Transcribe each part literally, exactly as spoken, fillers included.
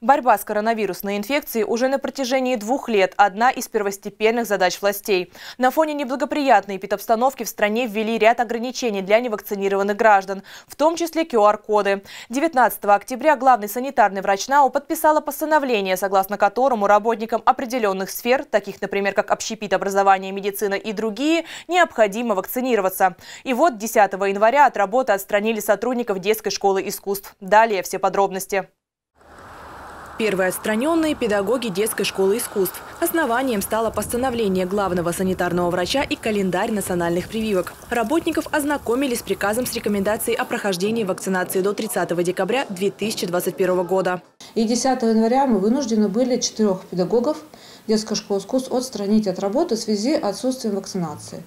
Борьба с коронавирусной инфекцией уже на протяжении двух лет – одна из первостепенных задач властей. На фоне неблагоприятной эпидобстановки в стране ввели ряд ограничений для невакцинированных граждан, в том числе ку ар коды. девятнадцатого октября главный санитарный врач эн а о подписала постановление, согласно которому работникам определенных сфер, таких, например, как общепит, образование, медицина и другие, необходимо вакцинироваться. И вот десятого января от работы отстранили сотрудников Детской школы искусств. Далее все подробности. Первые отстраненные – педагоги Детской школы искусств. Основанием стало постановление главного санитарного врача и календарь национальных прививок. Работников ознакомили с приказом с рекомендацией о прохождении вакцинации до тридцатого декабря две тысячи двадцать первого года. И десятого января мы вынуждены были четырех педагогов Детской школы искусств отстранить от работы в связи с отсутствием вакцинации.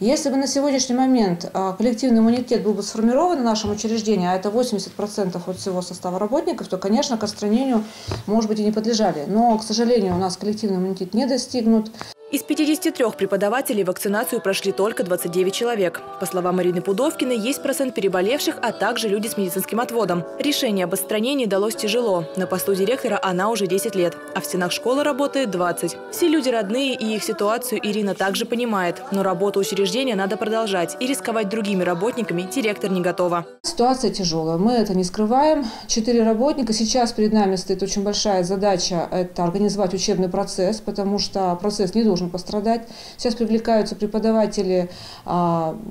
Если бы на сегодняшний момент коллективный иммунитет был бы сформирован в нашем учреждении, а это восемьдесят процентов от всего состава работников, то, конечно, к отстранению, может быть, и не подлежали. Но, к сожалению, у нас коллективный иммунитет не достигнут. Из пятидесяти трёх преподавателей вакцинацию прошли только двадцать девять человек. По словам Марины Пудовкиной, есть процент переболевших, а также люди с медицинским отводом. Решение об отстранении далось тяжело. На посту директора она уже десять лет, а в стенах школы работает двадцать. Все люди родные, и их ситуацию Ирина также понимает. Но работу учреждения надо продолжать, и рисковать другими работниками директор не готова. Ситуация тяжелая, мы это не скрываем. Четыре работника. Сейчас перед нами стоит очень большая задача – это организовать учебный процесс, потому что процесс не должен пострадать. Сейчас привлекаются преподаватели,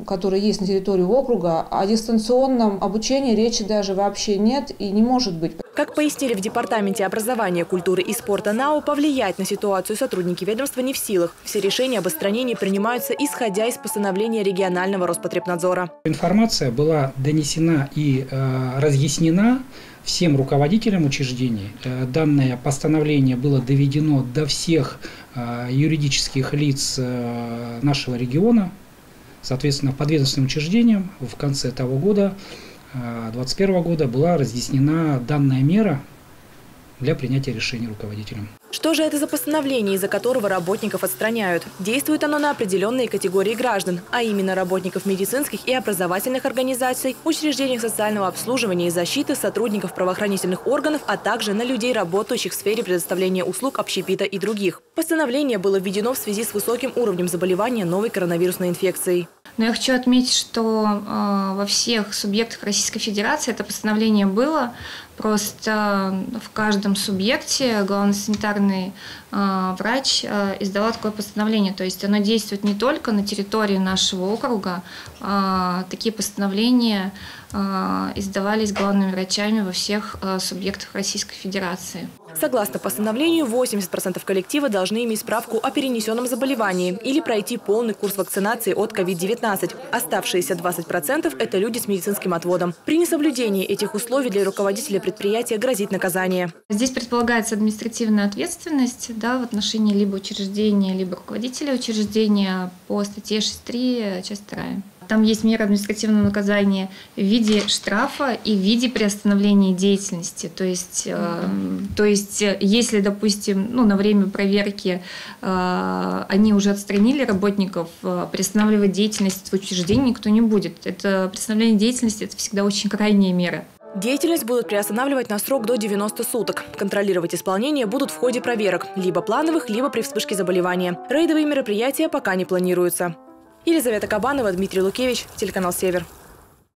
которые есть на территории округа. О дистанционном обучении речи даже вообще нет и не может быть. Как пояснили в Департаменте образования, культуры и спорта эн а о, повлиять на ситуацию сотрудники ведомства не в силах. Все решения об отстранении принимаются, исходя из постановления регионального Роспотребнадзора. Информация была донесена и э, разъяснена всем руководителям учреждений. Данное постановление было доведено до всех юридических лиц нашего региона, соответственно, подведомственным учреждениям. В конце того года, две тысячи двадцать первого года, была разъяснена данная мера для принятия решений руководителям. Что же это за постановление, из-за которого работников отстраняют? Действует оно на определенные категории граждан, а именно работников медицинских и образовательных организаций, учреждениях социального обслуживания и защиты, сотрудников правоохранительных органов, а также на людей, работающих в сфере предоставления услуг общепита и других. Постановление было введено в связи с высоким уровнем заболевания новой коронавирусной инфекцией. Но я хочу отметить, что э, во всех субъектах Российской Федерации это постановление было. Просто в каждом субъекте главный санитарный э, врач э, издала такое постановление. То есть оно действует не только на территории нашего округа. Э, такие постановления э, издавались главными врачами во всех э, субъектах Российской Федерации. Согласно постановлению, восемьдесят процентов коллектива должны иметь справку о перенесенном заболевании или пройти полный курс вакцинации от ковид девятнадцать. Оставшиеся двадцать процентов – это люди с медицинским отводом. При несоблюдении этих условий для руководителя предприятия грозит наказание. Здесь предполагается административная ответственность, да, в отношении либо учреждения, либо руководителя учреждения по статье шесть точка три, часть два. Там есть мера административного наказания в виде штрафа и в виде приостановления деятельности. То есть, э, то есть если, допустим, ну, на время проверки э, они уже отстранили работников, э, приостанавливать деятельность в учреждении никто не будет. Это приостановление деятельности – это всегда очень крайняя мера. Деятельность будут приостанавливать на срок до девяноста суток. Контролировать исполнение будут в ходе проверок, либо плановых, либо при вспышке заболевания. Рейдовые мероприятия пока не планируются. Елизавета Кабанова, Дмитрий Лукевич, телеканал Север.